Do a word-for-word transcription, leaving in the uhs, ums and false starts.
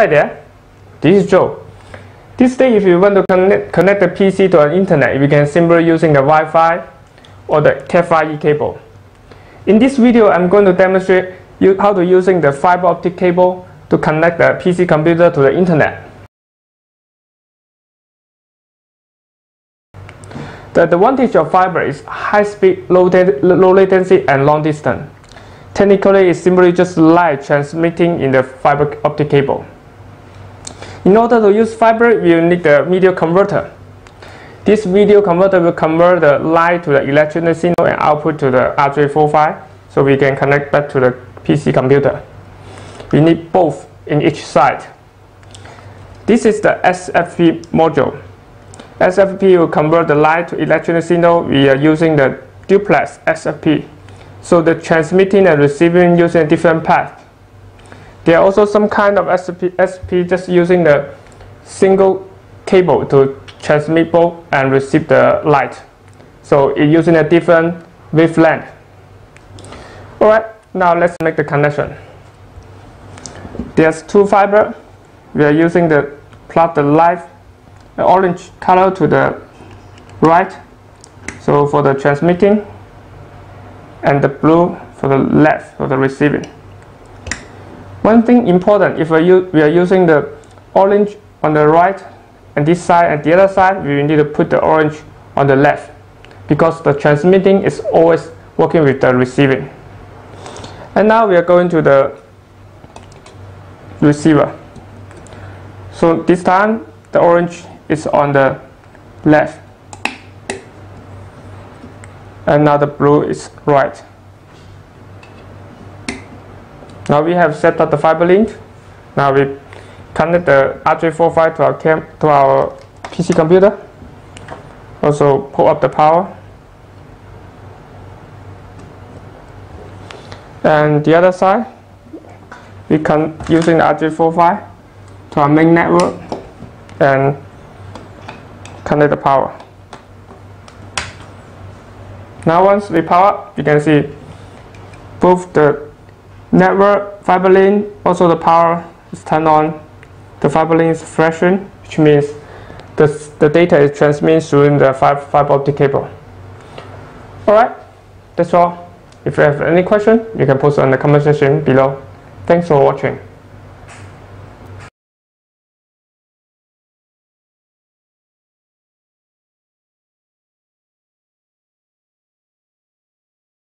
Hi there, this is Joe. This day, if you want to connect, connect the P C to an internet, you can simply using the Wi Fi or the cat five e cable. In this video, I'm going to demonstrate you how to using the fiber optic cable to connect the P C computer to the internet. The advantage of fiber is high speed, low, low latency, and long distance. Technically, it's simply just light transmitting in the fiber optic cable. In order to use fiber, you need the video converter. This video converter will convert the light to the electronic signal and output to the R J forty-five, so we can connect back to the P C computer. We need both in each side. This is the S F P module. S F P will convert the light to electronic signal. We are using the duplex S F P, so the transmitting and receiving using a different path. There are also some kind of S F P just using the single cable to transmit both and receive the light, so it's using a different wavelength. Alright, now let's make the connection. There's two fiber. We are using the plug the light the orange color to the right, so for the transmitting, and the blue for the left for the receiving. One thing important, if we are using the orange on the right and this side and the other side, we need to put the orange on the left, because the transmitting is always working with the receiving. And now we are going to the receiver. So this time the orange is on the left, and now the blue is right. Now we have set up the fiber link. Now we connect the R J forty-five to our cam to our P C computer. Also pull up the power. And the other side, we can using the R J forty-five to our main network and connect the power. Now once we power up, you can see both the network fiber link, also the power is turned on. The fiber link is flashing, which means the, the data is transmitted through the fiber, fiber optic cable. Alright, that's all. If you have any question, you can post it in the comment section below. Thanks for watching.